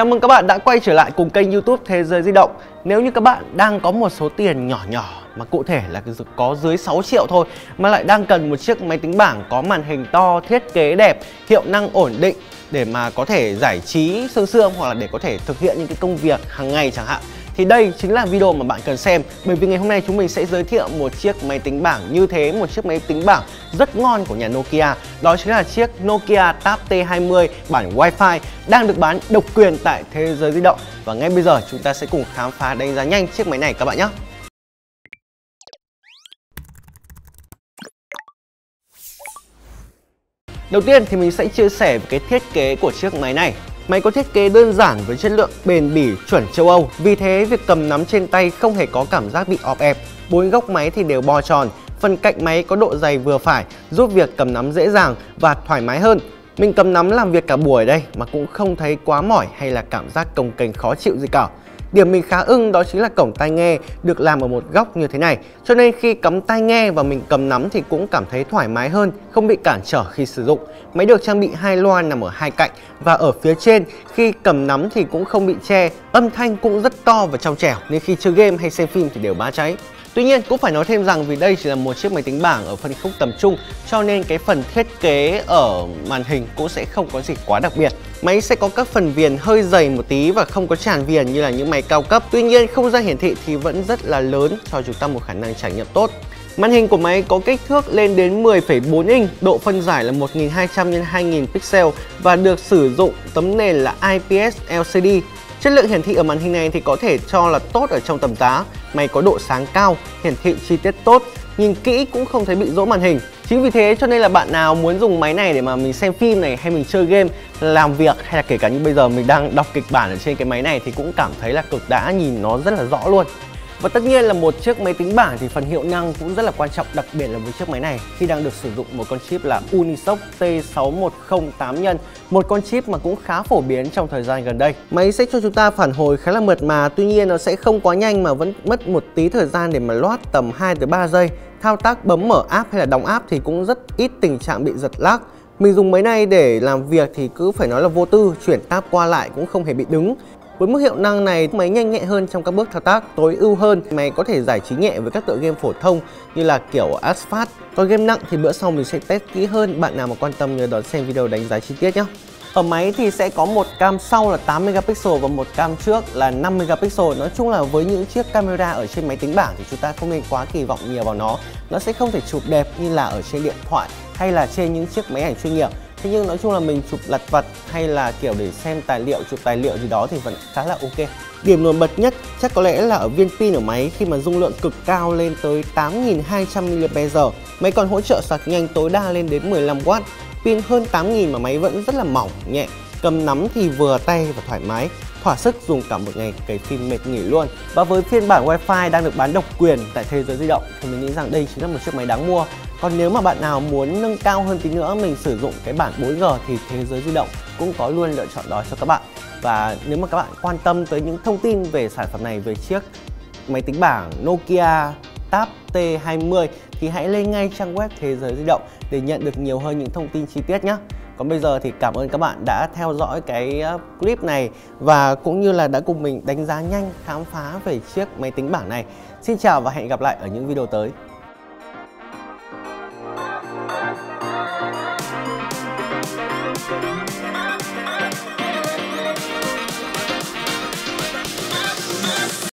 Chào mừng các bạn đã quay trở lại cùng kênh YouTube Thế Giới Di Động. Nếu như các bạn đang có một số tiền nhỏ mà cụ thể là có dưới 6 triệu thôi mà lại đang cần một chiếc máy tính bảng có màn hình to, thiết kế đẹp, hiệu năng ổn định để mà có thể giải trí sương hoặc là để có thể thực hiện những cái công việc hàng ngày chẳng hạn, thì đây chính là video mà bạn cần xem. Bởi vì ngày hôm nay chúng mình sẽ giới thiệu một chiếc máy tính bảng như thế, một chiếc máy tính bảng rất ngon của nhà Nokia. Đó chính là chiếc Nokia Tab T20 bản Wi-Fi đang được bán độc quyền tại Thế Giới Di Động. Và ngay bây giờ chúng ta sẽ cùng khám phá, đánh giá nhanh chiếc máy này các bạn nhé. Đầu tiên thì mình sẽ chia sẻ về cái thiết kế của chiếc máy này. Máy có thiết kế đơn giản với chất lượng bền bỉ chuẩn châu Âu. Vì thế việc cầm nắm trên tay không hề có cảm giác bị ọp ẹp. Bốn góc máy thì đều bo tròn. Phần cạnh máy có độ dày vừa phải, giúp việc cầm nắm dễ dàng và thoải mái hơn. Mình cầm nắm làm việc cả buổi đây mà cũng không thấy quá mỏi hay là cảm giác cồng kềnh khó chịu gì cả. Điểm mình khá ưng đó chính là cổng tai nghe được làm ở một góc như thế này, cho nên khi cắm tai nghe và mình cầm nắm thì cũng cảm thấy thoải mái hơn, không bị cản trở khi sử dụng. Máy được trang bị hai loa nằm ở hai cạnh và ở phía trên, khi cầm nắm thì cũng không bị che. Âm thanh cũng rất to và trong trẻo nên khi chơi game hay xem phim thì đều bá cháy. Tuy nhiên cũng phải nói thêm rằng vì đây chỉ là một chiếc máy tính bảng ở phân khúc tầm trung, cho nên cái phần thiết kế ở màn hình cũng sẽ không có gì quá đặc biệt. Máy sẽ có các phần viền hơi dày một tí và không có tràn viền như là những máy cao cấp. Tuy nhiên không gian hiển thị thì vẫn rất là lớn, cho chúng ta một khả năng trải nghiệm tốt. Màn hình của máy có kích thước lên đến 10,4 inch, độ phân giải là 1200x2000 pixel và được sử dụng tấm nền là IPS LCD. Chất lượng hiển thị ở màn hình này thì có thể cho là tốt ở trong tầm giá. Máy có độ sáng cao, hiển thị chi tiết tốt, nhìn kỹ cũng không thấy bị rỗ màn hình. Chính vì thế cho nên là bạn nào muốn dùng máy này để mà mình xem phim này, hay mình chơi game, làm việc, hay là kể cả như bây giờ mình đang đọc kịch bản ở trên cái máy này thì cũng cảm thấy là cực đã, nhìn nó rất là rõ luôn. Và tất nhiên là một chiếc máy tính bảng thì phần hiệu năng cũng rất là quan trọng, đặc biệt là với chiếc máy này khi đang được sử dụng một con chip là Unisoc T6108 nhân, một con chip mà cũng khá phổ biến trong thời gian gần đây. Máy sẽ cho chúng ta phản hồi khá là mượt mà, tuy nhiên nó sẽ không quá nhanh mà vẫn mất một tí thời gian để mà loát, tầm 2-3 giây. Thao tác bấm mở app hay là đóng app thì cũng rất ít tình trạng bị giật lag. Mình dùng máy này để làm việc thì cứ phải nói là vô tư, chuyển tab qua lại cũng không hề bị đứng. Với mức hiệu năng này, máy nhanh nhẹn hơn trong các bước thao tác, tối ưu hơn. Máy có thể giải trí nhẹ với các tựa game phổ thông như là kiểu Asphalt. Còn game nặng thì bữa sau mình sẽ test kỹ hơn. Bạn nào mà quan tâm nhớ đón xem video đánh giá chi tiết nhé. Ở máy thì sẽ có một cam sau là 8 megapixel và một cam trước là 5 megapixel. Nói chung là với những chiếc camera ở trên máy tính bảng thì chúng ta không nên quá kỳ vọng nhiều vào nó. Nó sẽ không thể chụp đẹp như là ở trên điện thoại hay là trên những chiếc máy ảnh chuyên nghiệp. Thế nhưng nói chung là mình chụp lặt vặt hay là kiểu để xem tài liệu, chụp tài liệu gì đó thì vẫn khá là ok. Điểm nổi bật nhất chắc có lẽ là ở viên pin của máy khi mà dung lượng cực cao lên tới 8200 mAh. Máy còn hỗ trợ sạc nhanh tối đa lên đến 15W. Pin hơn 8000 mà máy vẫn rất là mỏng, nhẹ. Cầm nắm thì vừa tay và thoải mái, thỏa sức dùng cả một ngày cày phim mệt nghỉ luôn. Và với phiên bản Wi-Fi đang được bán độc quyền tại Thế Giới Di Động thì mình nghĩ rằng đây chính là một chiếc máy đáng mua. Còn nếu mà bạn nào muốn nâng cao hơn tí nữa, mình sử dụng cái bản 4G thì Thế Giới Di Động cũng có luôn lựa chọn đó cho các bạn. Và nếu mà các bạn quan tâm tới những thông tin về sản phẩm này, về chiếc máy tính bảng Nokia Tab T20 thì hãy lên ngay trang web Thế Giới Di Động để nhận được nhiều hơn những thông tin chi tiết nhé. Còn bây giờ thì cảm ơn các bạn đã theo dõi cái clip này và cũng như là đã cùng mình đánh giá nhanh, khám phá về chiếc máy tính bảng này. Xin chào và hẹn gặp lại ở những video tới.